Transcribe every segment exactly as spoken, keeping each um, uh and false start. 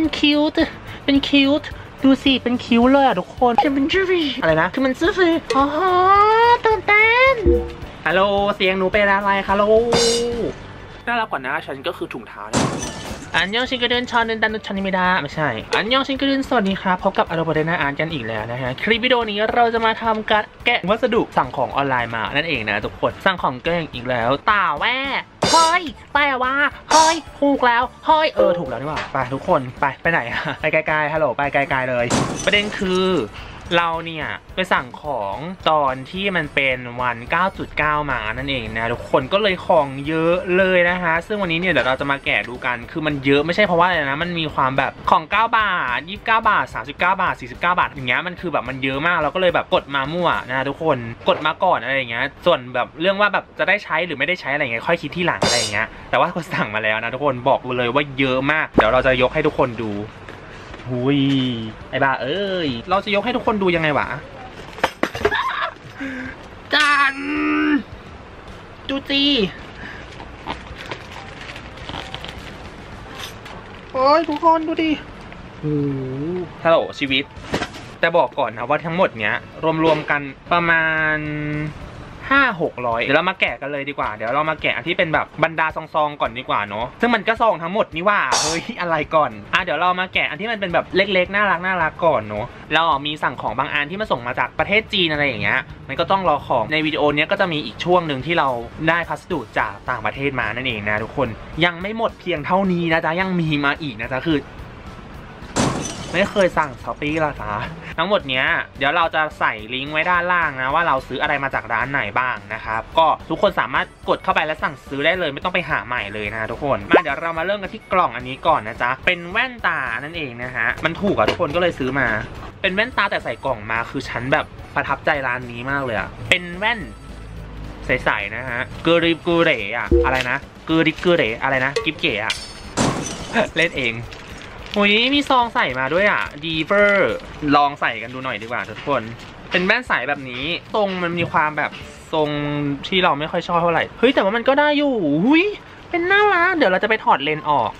เป็นคิวต์เป็นคิวต์ดูสิเป็นคิ้วเลยอ่ะทุกคนจะเป็นจื้ออะไรนะคือมันจื้ออ๋อตื่นเต้นฮัลโหลเสียงหนูเป็นอะไรคะโลน่ารักกว่านะฉันก็คือถุงเท้าอันยองชินกระเดินชอนเดินดันชันไม่ได้ไม่ใช่อันยองชินกระเดินสวัสดีครับพบกับอารมณ์เดน่าอ่านกันอีกแล้วนะฮะคลิปวิดีโอนี้เราจะมาทำการแกะวัสดุสั่งของออนไลน์มานั่นเองนะทุกคนสั่งของแกล้งอีกแล้วต่าแว่เฮ้ยแต่ว่าเฮ้ยถูกแล้วเฮ้ยเออถูกแล้วนี่หว่าไปทุกคนไปไปไหนอะไปไกลๆฮัลโหลไปไกลๆเลยประเด็นคือเราเนี่ยไปสั่งของตอนที่มันเป็นวัน เก้าจุดเก้า มานั่นเองนะทุกคนก็เลยของเยอะเลยนะคะซึ่งวันนี้เนี่ยเดี๋ยวเราจะมาแกะดูกันคือมันเยอะไม่ใช่เพราะว่าอะไรนะมันมีความแบบของเก้าบาทยี่สิบเก้าบาทสามสิบเก้าบาทสี่สิบเก้าบาทอย่างเงี้ยมันคือแบบมันเยอะมากเราก็เลยแบบกดมามั่วนะทุกคนกดมาก่อนอะไรอย่างเงี้ยส่วนแบบเรื่องว่าแบบจะได้ใช้หรือไม่ได้ใช้อะไรเงี้ยค่อยคิดที่หลังอะไรอย่างเงี้ยแต่ว่าก็สั่งมาแล้วนะทุกคนบอกเลยว่าเยอะมากเดี๋ยวเราจะยกให้ทุกคนดูหุยไอ้บ้าเอ้ยเราจะยกให้ทุกคนดูยังไงวะจันจูจีโอ้ยทุกคนดูดิโอ้ฮัลโหลชีวิตแต่บอกก่อนนะว่าทั้งหมดเนี้ยรวมๆกันประมาณห้าหกร้อยเดี๋ยวเรามาแกะกันเลยดีกว่าเดี๋ยวเรามาแกะที่เป็นแบบบรรดาซองๆก่อนดีกว่าเนาะซึ่งมันก็ซองทั้งหมดนี่ว่าเฮ้ยอะไรก่อนอ่ะเดี๋ยวเรามาแกะอันที่มันเป็นแบบเล็กๆน่ารักน่ารักก่อนเนาะเรามีสั่งของบางอันที่มาส่งมาจากประเทศจีนอะไรอย่างเงี้ยมันก็ต้องรอของในวิดีโอนี้ก็จะมีอีกช่วงหนึ่งที่เราได้พัสดุจากต่างประเทศมานั่นเองนะทุกคนยังไม่หมดเพียงเท่านี้นะจ๊ะยังมีมาอีกนะจ๊ะคือไม่เคยสั่ง Shopee ล่ะจ้าทั้งหมดเนี้ยเดี๋ยวเราจะใส่ลิงก์ไว้ด้านล่างนะว่าเราซื้ออะไรมาจากร้านไหนบ้างนะครับก็ทุกคนสามารถกดเข้าไปและสั่งซื้อได้เลยไม่ต้องไปหาใหม่เลยนะทุกคนมาเดี๋ยวเรามาเริ่มกันที่กล่องอันนี้ก่อนนะจ๊ะเป็นแว่นตานั่นเองนะฮะมันถูกอะทุกคนก็เลยซื้อมาเป็นแว่นตาแต่ใส่กล่องมาคือฉันแบบประทับใจร้านนี้มากเลยอะเป็นแว่นใสๆนะฮะกริบกเรอะอะไรนะกริบกเรอะไรนะกิบเก๋อะเล่นเองหุยมีซองใส่มาด้วยอ่ะดีเฟอร์ลองใส่กันดูหน่อยดีกว่าทุกคนเป็นแว่นใสแบบนี้ทรงมันมีความแบบทรงที่เราไม่ค่อยชอบเท่าไหร่เฮ้ยแต่ว่ามันก็ได้อยู่หุยเป็นน่ารักเดี๋ยวเราจะไปถอดเลนส์ออก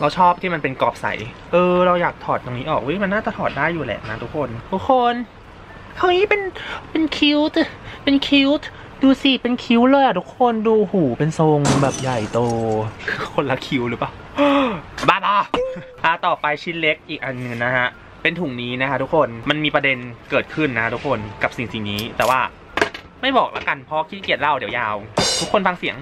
เราชอบที่มันเป็นกรอบใสเออเราอยากถอดตรงนี้ออกเฮ้ยมันน่าจะถอดได้อยู่แหละนะทุกคนทุกคนเฮ้ยเป็นเป็นคิ้วต์เป็นคิ้วต์ดูสิเป็นคิ้วเลยอ่ะทุกคนดูหูเป็นทรงแบบใหญ่โตคนละคิ้วหรือเปล่าบ้าบออ่ะต่อไปชิ้นเล็กอีกอันนึงนะฮะเป็นถุงนี้นะคะทุกคนมันมีประเด็นเกิดขึ้นนะทุกคนกับสิ่งสิ่งนี้แต่ว่าไม่บอกละกันเพราะขี้เกียจเล่าเดี๋ยวยาวทุกคนฟังเสียง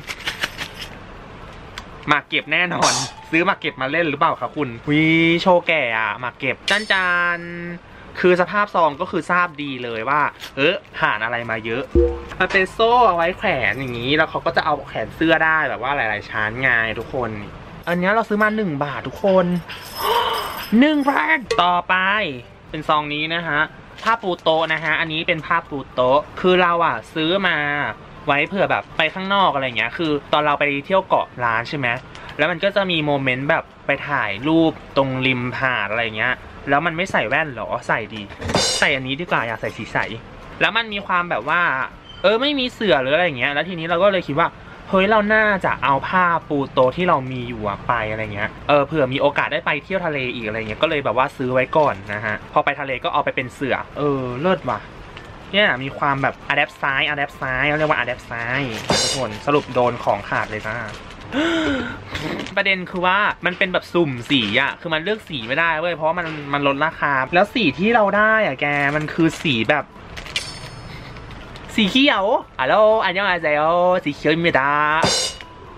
มาเก็บแน่นอนซื้อมาเก็บมาเล่นหรือเปล่าคะคุณวีโชแก่อ่ะมาเก็บจานจานคือสภาพซองก็คือทราบดีเลยว่าเออผ่านอะไรมาเยอะมันเป็นโซ่เอาไว้แขวนอย่างนี้แล้วเขาก็จะเอาแขวนเสื้อได้แบบว่าหลายๆชั้นไงทุกคนอันนี้เราซื้อมาหนึ่งบาททุกคนหนึ่งบาทต่อไปเป็นซองนี้นะฮะผ้าปูโต๊ะนะฮะอันนี้เป็นผ้าปูโต๊ะคือเราอ่ะซื้อมาไว้เผื่อแบบไปข้างนอกอะไรอย่างเงี้ยคือตอนเราไปเที่ยวเกาะล้านใช่ไหมแล้วมันก็จะมีโมเมนต์แบบไปถ่ายรูปตรงริมหาดอะไรอย่างเงี้ยแล้วมันไม่ใส่แว่นหรอใส่ดีใส่อันนี้ดีกว่าอยากใส่สีใสแล้วมันมีความแบบว่าเออไม่มีเสื่อหรืออะไรอย่างเงี้ยแล้วทีนี้เราก็เลยคิดว่าเฮ้ยเราน่าจะเอาผ้าปูโตที่เรามีอยู่ไปอะไรเงี้ยเออเผื่อมีโอกาสได้ไปเที่ยวทะเลอีกอะไรเงี้ยก็เลยแบบว่าซื้อไว้ก่อนนะฮะพอไปทะเลก็เอาไปเป็นเสื่อเออเลิศว่ะเนี่ยมีความแบบอะแดปซ้ายอะแดปซ้ายเรียกว่าอะแดปซ้ายทุกคนสรุปโดนของขาดเลยจ้าประเด็นคือว่ามันเป็นแบบสุ่มสีอ่ะคือมันเลือกสีไม่ได้เว้ยเพราะมันมันลดราคาแล้วสีที่เราได้อ่ะแกมันคือสีแบบสีเขียวอะโลอันยังไงเซลสีเขียวมิดา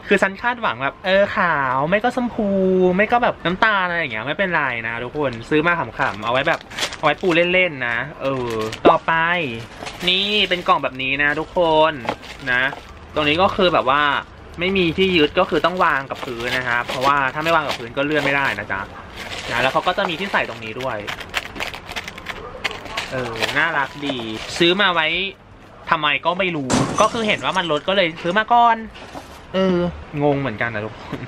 คือฉันคาดหวังแบบเออขาวไม่ก็ชมพูไม่ก็แบบน้ำตาลอะไรอย่างเงี้ยไม่เป็นไรนะทุกคนซื้อมาขำๆเอาไว้แบบเอาไว้ปูเล่นๆนะเออต่อไปนี่เป็นกล่องแบบนี้นะทุกคนนะตรงนี้ก็คือแบบว่าไม่มีที่ยึดก็คือต้องวางกับพื้นนะคะเพราะว่าถ้าไม่วางกับพื้นก็เลื่อนไม่ได้นะจ๊ะนะแล้วเขาก็จะมีที่ใส่ตรงนี้ด้วยเออน่ารักดีซื้อมาไว้ทำไมก็ไม่รู้ก็คือเห็นว่ามันลดก็เลยซื้อมาก่อนเอองงเหมือนกันนะทุกคน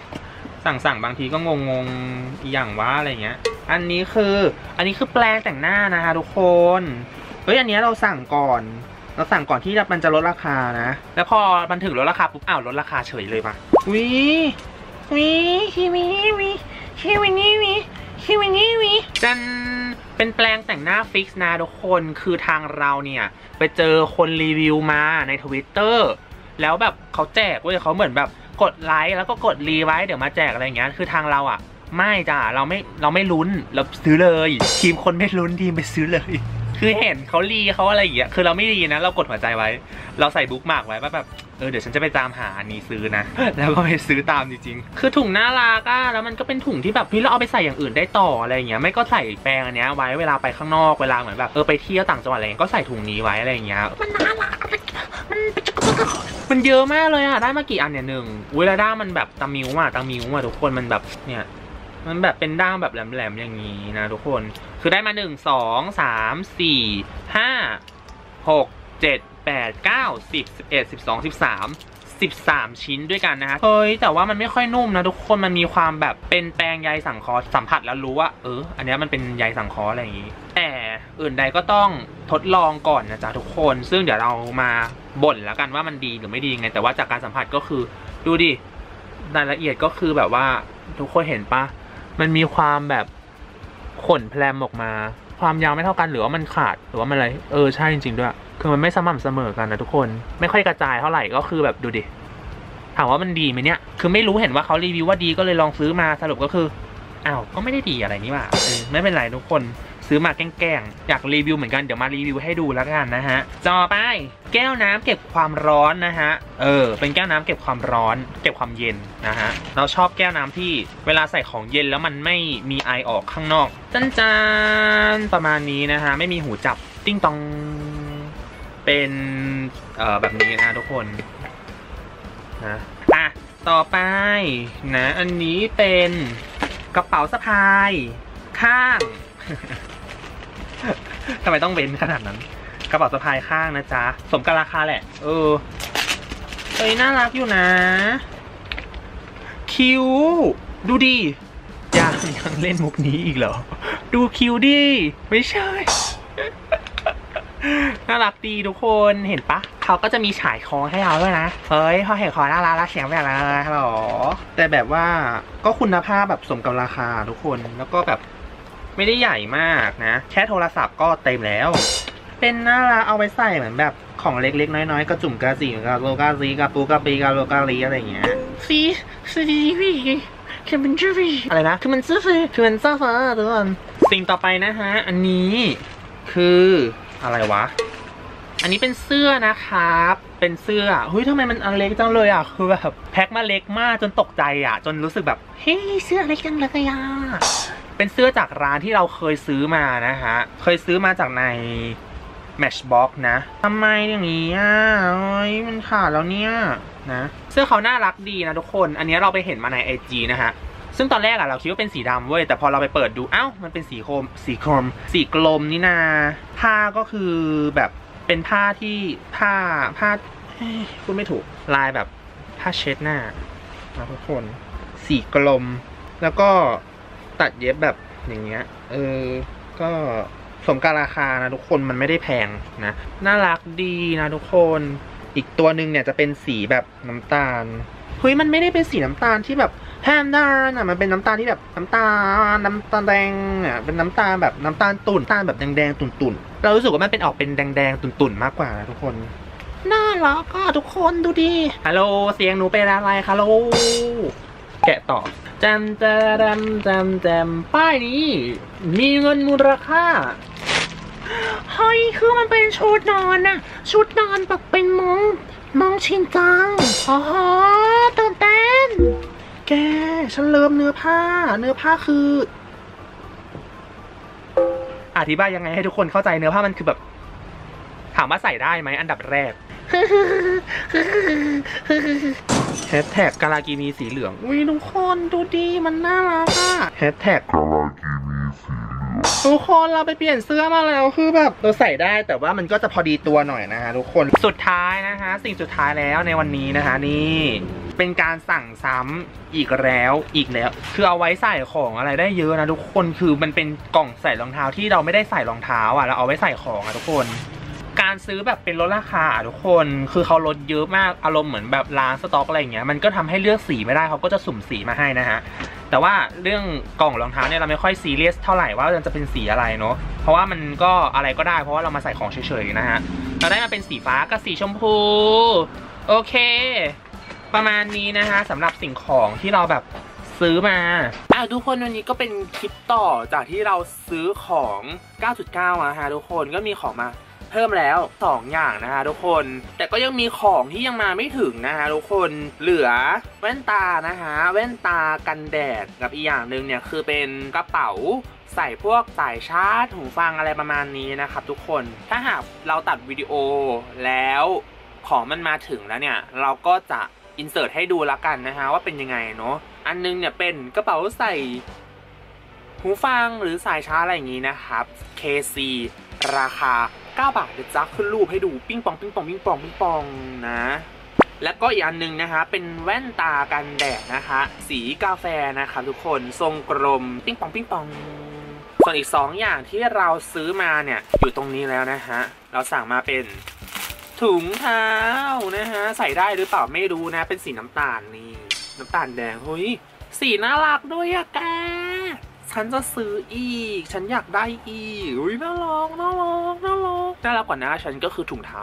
สั่งสั่งบางทีก็งงงงอย่างว่าอะไรเงี้ยอันนี้คืออันนี้คือแปรงแต่งหน้านะคะทุกคนเฮ้ยอันนี้เราสั่งก่อนเราสั่งก่อนที่มันจะลดราคานะแล้วพอมันถึงลดราคาปุ๊บอ้าวลดราคาเฉยเลยปะวิวิฮิวิวิ ชิวินี่วิชิวินี่วิจันเป็นแปลงแต่งหน้าฟิกซ์นะทุกคนคือทางเราเนี่ยไปเจอคนรีวิวมาในทวิตเตอร์แล้วแบบเขาแจกเว้ยเขาเหมือนแบบกดไลค์แล้วก็กดรีไว้เดี๋ยวมาแจกอะไรอย่างเงี้ยคือทางเราอ่ะไม่จ้าเราไม่เราไม่ลุ้นเราซื้อเลยทีมคนไม่ลุ้นทีมไปซื้อเลยคือเห็นเขารีเขาอะไรอย่างเงี้ยคือเราไม่รีนะเรากดหัวใจไว้เราใส่บุ๊กมาร์กไว้ว่าแบบเออเดี๋ยวฉันจะไปตามหาอันนี้ซื้อนะแล้วก็ไปซื้อตามจริงๆคือถุงน่ารักอ่ะแล้วมันก็เป็นถุงที่แบบพี่เราเอาไปใส่อย่างอื่นได้ต่ออะไรอย่างเงี้ยไม่ก็ใส่แปรงอันเนี้ยไว้เวลาไปข้างนอกเวลาเหมือนแบบเออไปเที่ยวต่างจังหวัดอะไรก็ใส่ถุงนี้ไว้อะไรอย่างเงี้ยมันน่ารักมันเยอะมากเลยอ่ะได้มากี่อันเนี่ยหนึ่งเวลาด้ามมันแบบตามิวอ่ะตามิวอ่ะทุกคนมันแบบเนี่ยมันแบบเป็นด้ามแบบแหลมๆอย่างนี้นะทุกคนคือได้มาหนึ่งสองสามสี่ห้าหกเจ็ดแปดเก้าสิบสิบเอ็ดสิบสองสิบสามสิบสามชิ้นด้วยกันนะฮะเฮ้ยแต่ว่ามันไม่ค่อยนุ่มนะทุกคนมันมีความแบบเป็นแปรงใยสังเคราะห์สัมผัสแล้วรู้ว่าเอออันนี้มันเป็นใยสังเคราะห์อะไรอย่างนี้แต่อื่นใดก็ต้องทดลองก่อนนะจ๊ะทุกคนซึ่งเดี๋ยวเรามาบ่นแล้วกันว่ามันดีหรือไม่ดีไงแต่ว่าจากการสัมผัสก็คือดูดิรายละเอียดก็คือแบบว่าทุกคนเห็นปะมันมีความแบบขนแพรมออกมาความยาวไม่เท่ากันหรือว่ามันขาดหรือว่ามันอะไรเออใช่จริงๆด้วยคือมันไม่สม่ำเสมอกันนะทุกคนไม่ค่อยกระจายเท่าไหร่ก็คือแบบดูดิถามว่ามันดีไหมเนี่ยคือไม่รู้เห็นว่าเขารีวิวว่าดีก็เลยลองซื้อมาสรุปก็คืออ้าวก็ไม่ได้ดีอะไรนี่ว่าเออไม่เป็นไรทุกคนซื้อมาแกล้งๆอยากรีวิวเหมือนกันเดี๋ยวมารีวิวให้ดูแล้วกันนะฮะต่อไปแก้วน้ำเก็บความร้อนนะฮะเออเป็นแก้วน้ำเก็บความร้อนเก็บความเย็นนะฮะเราชอบแก้วน้ำที่เวลาใส่ของเย็นแล้วมันไม่มีไอออกข้างนอกจันจานประมาณนี้นะฮะไม่มีหูจับติ้งตองเป็นเอ่อแบบนี้นะทุกคนนะอ่ะต่อไปนะอันนี้เป็นกระเป๋าสะพายข้างทำไมต้องเว้นขนาดนั้นกระเป๋าสะพายข้างนะจ๊ะสมกับราคาแหละเออเอ้ยน่ารักอยู่นะคิวดูดิยังยังเล่นมุกนี้อีกเหรอดูคิวดิไม่ใช่ น่ารักดีทุกคนเห็นปะเขาก็จะมีฉายคอให้เราด้วยนะเฮ้ยพอเห็นคอน่ารักแล้วเสียงแบบอะไรหรอแต่แบบว่าก็คุณภาพแบบสมกับราคาทุกคนแล้วก็แบบไม่ได้ใหญ่มากนะแค่โทรศัพท์ก็เต็มแล้วเป็นน่ารักเอาไปใส่เหมือนแบบของเล็กๆน้อยๆกระจุ่มกระสีกระโลกาซีกระปูกระปีกระโลกาลีอะไรอย่างเงี้ยซีซีวีคือมันชื่อวีอะไรนะคือมันซื้อซื้อคือมันซ่าซ่าทุกคนสิ่งต่อไปนะฮะอันนี้คืออะไรวะอันนี้เป็นเสื้อนะครับเป็นเสื้อเฮ้ยทำไมมันอันเล็กจังเลยอ่ะคือแบบแพ็คมาเล็กมากจนตกใจอ่ะจนรู้สึกแบบเฮ้ยเสื้อเล็กจังเลยอ่ะเป็นเสื้อจากร้านที่เราเคยซื้อมานะฮะเคยซื้อมาจากใน Matchbox นะทำไมอย่างนี้อ่ะโอ้ยมันขาดแล้วเนี่ยนะเสื้อเขาน่ารักดีนะทุกคนอันนี้เราไปเห็นมาใน ไอ จี นะฮะซึ่งตอนแรกอ่ะเราคิดว่าเป็นสีดำเว้ยแต่พอเราไปเปิดดูเอ้ามันเป็นสีโครมสีโครมสีกลมนี่นาผ้าก็คือแบบเป็นผ้าที่ผ้าผ้าพูดไม่ถูกลายแบบผ้าเช็ดหน้านะทุกคนสีกลมแล้วก็ตัดเย็บแบบอย่างเงี้ยเออก็สมกับราคานะทุกคนมันไม่ได้แพงนะน่ารักดีนะทุกคนอีกตัวหนึ่งเนี่ยจะเป็นสีแบบน้ำตาลเฮ้ยมันไม่ได้เป็นสีน้ำตาลที่แบบแฮมด้านอ่ะมันเป็นน้ำตาลที่แบบน้ำตาลน้ำตาลแดงอ่ะเป็นน้ำตาลแบบน้ำตาลตุ่นตาลแบบแดงๆตุ่นๆเรารู้สึกว่ามันเป็นออกเป็นแดงๆตุ่นๆมากกว่านะทุกคนน่ารักอ่ะทุกคนดูดิฮัลโหลเสียงหนูเป็นอะไรคะลูกแกะต่อแจมแจมแจมแจมป้ายนี้มีเงินมูลค่าเฮ้ยคือมันเป็นชุดนอนอะชุดนอนแบบเป็นมองมองชินจังอ๋อตื่นเต้นแกฉันเริ่มเนื้อผ้าเนื้อผ้าคืออธิบายยังไงให้ทุกคนเข้าใจเนื้อผ้ามันคือแบบถามว่าใส่ได้ไหมอันดับแรกแฮชแท็กกาลากีมีสีเหลืองอุ้ยทุกคนดูดีมันน่ารักอะแฮชแท็กกาลากีมีสีเหลืองทุกคนเราไปเปลี่ยนเสื้อมาแล้วคือแบบเราใส่ได้แต่ว่ามันก็จะพอดีตัวหน่อยนะฮะทุกคนสุดท้ายนะคะสิ่งสุดท้ายแล้วในวันนี้นะคะนี่เป็นการสั่งซ้ำอีกแล้วอีกแล้วคือเอาไว้ใส่ของอะไรได้เยอะนะทุกคนคือมันเป็นกล่องใส่รองเท้าที่เราไม่ได้ใส่รองเท้าอ่ะเราเอาไว้ใส่ของอะทุกคนการซื้อแบบเป็นลดราคาทุกคนคือเขาลดเยอะมากอารมณ์เหมือนแบบร้านสต็อกอะไรอย่างเงี้ยมันก็ทำให้เลือกสีไม่ได้เขาก็จะสุ่มสีมาให้นะฮะ แต่ว่าเรื่องกล่องรองเท้าเนี่ยเราไม่ค่อยซีเรียสเท่าไหร่ว่าจะเป็นสีอะไรเนาะเพราะว่ามันก็อะไรก็ได้เพราะว่าเรามาใส่ของเฉยๆนะฮะเราได้มาเป็นสีฟ้ากับสีชมพูโอเคประมาณนี้นะคะสำหรับสิ่งของที่เราแบบซื้อมาอ่ะทุกคนวันนี้ก็เป็นคลิปต่อจากที่เราซื้อของ เก้าจุดเก้า นะฮะทุกคนก็มีของมาเพิ่มแล้วสองอย่างนะคะทุกคนแต่ก็ยังมีของที่ยังมาไม่ถึงนะคะทุกคนเหลือแว่นตานะคะแว่นตากันแดดกับอีกอย่างหนึ่งเนี่ยคือเป็นกระเป๋าใส่พวกสายชาร์จหูฟังอะไรประมาณนี้นะครับทุกคนถ้าหากเราตัดวิดีโอแล้วของมันมาถึงแล้วเนี่ยเราก็จะอินเสิร์ตให้ดูละกันนะคะว่าเป็นยังไงเนาะอันนึงเนี่ยเป็นกระเป๋าใส่หูฟังหรือสายชาร์จอะไรอย่างนี้นะครับ เค ซี ราคาเก้าบาทเดี๋ยวจักขึ้นรูปให้ดูปิ้งปองปิ้งปองปิ้งปองปิ้งปองนะแล้วก็อีกอันนึงนะคะเป็นแว่นตากันแดดนะคะสีกาแฟนะคะทุกคนทรงกลมปิ้งปองปิ้งปองส่วนอีกสองอย่างที่เราซื้อมาเนี่ยอยู่ตรงนี้แล้วนะฮะเราสั่งมาเป็นถุงเท้านะฮะใส่ได้หรือเปล่าไม่รู้นะเป็นสีน้ำตาลนี่น้ำตาลแดงเฮ้ยสีน่ารักด้วยอะแกฉันจะซื้ออีกฉันอยากได้อีกอุ้ยน่ารักน่ารักน่ารักน่ารักกว่านะฉันก็คือถุงเท้า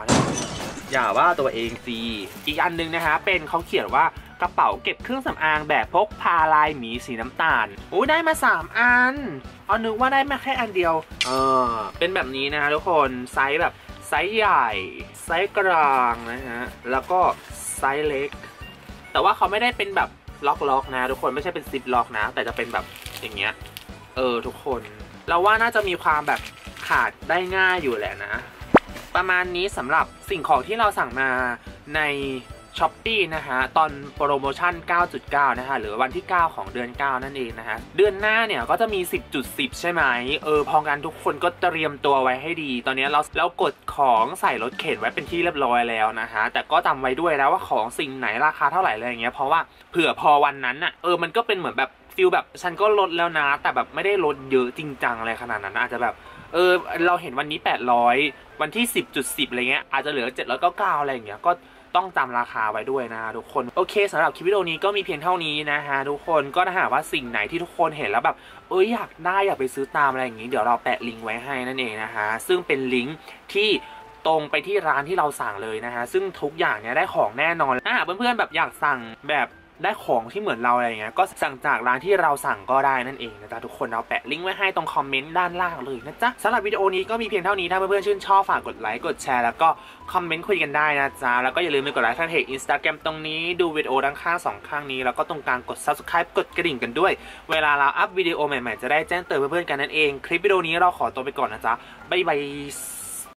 อย่าว่าตัวเองสิอีกอันนึงนะคะเป็นเขาเขียนว่ากระเป๋าเก็บเครื่องสำอางแบบพกพาลายหมีสีน้ำตาลโอ้ได้มาสามอันเอานึกว่าได้มาแค่อันเดียวเออเป็นแบบนี้นะคะทุกคนไซส์แบบไซส์ใหญ่ไซส์กลางนะฮะแล้วก็ไซส์เล็กแต่ว่าเขาไม่ได้เป็นแบบล็อกๆนะทุกคนไม่ใช่เป็นซิปล็อกนะแต่จะเป็นแบบอย่างเงี้ยเออทุกคนเราว่าน่าจะมีความแบบขาดได้ง่ายอยู่แหละนะประมาณนี้สำหรับสิ่งของที่เราสั่งมาในช้อปปี้นะฮะตอนโปรโมชั่น เก้าจุดเก้า นะฮะหรือวันที่เก้าของเดือนเก้านั่นเองนะฮะเดือนหน้าเนี่ยก็จะมี สิบจุดสิบ ใช่ไหมเออพอกันทุกคนก็เตรียมตัวไว้ให้ดีตอนนี้เราเรากดของใส่รถเข็นไว้เป็นที่เรียบร้อยแล้วนะฮะแต่ก็จำไว้ด้วยแล้วว่าของสิ่งไหนราคาเท่าไหร่อะไรอย่างเงี้ยเพราะว่าเผื่อพอวันนั้นอ่ะเออมันก็เป็นเหมือนแบบฟิลแบบฉันก็ลดแล้วนะแต่แบบไม่ได้ลดเยอะจริงจังอะไรขนาดนั้นอาจจะแบบเออเราเห็นวันนี้แปดร้อยวันที่ สิบจุดสิบ อะไรเงี้ยอาจจะเหลือเจ็ดร้อยเก้าสิบเก้าอะไรอย่างเงี้ยก็ต้องจำราคาไว้ด้วยนะทุกคนโอเคสำหรับคลิปวิดีโอนี้ก็มีเพียงเท่านี้นะฮะทุกคนก็ถ้าหากว่าสิ่งไหนที่ทุกคนเห็นแล้วแบบเอ้ยอยากได้อยากไปซื้อตามอะไรอย่างนี้เดี๋ยวเราแปะลิงก์ไว้ให้นั่นเองนะฮะซึ่งเป็นลิงก์ที่ตรงไปที่ร้านที่เราสั่งเลยนะฮะซึ่งทุกอย่างเนี่ยได้ของแน่นอนถ้าหากเพื่อนๆแบบอยากสั่งแบบได้ของที่เหมือนเราอะไรเงี้ยก็สั่งจากร้านที่เราสั่งก็ได้นั่นเองนะจ๊ะทุกคนเราแปะลิงก์ไว้ให้ตรงคอมเมนต์ด้านล่างเลยนะจ๊ะสำหรับวิดีโอนี้ก็มีเพียงเท่านี้ถ้าเพื่อนๆชื่นชอบฝากกดไลค์กดแชร์แล้วก็คอมเมนต์คุยกันได้นะจ๊ะแล้วก็อย่าลืมไปกดไลค์แฟนเพจ Instagram ตรงนี้ดูวิดีโอด้านข้างสองข้างนี้แล้วก็ตรงกลางกด Subscribe กดกระดิ่งกันด้วยเวลาเราอัพวิดีโอใหม่ๆจะได้แจ้งเตือนเพื่อนๆกันนั่นเองคลิปวิดีโอนี้เราขอตัวไปก่อนนะจ๊ะบ๊ายบาย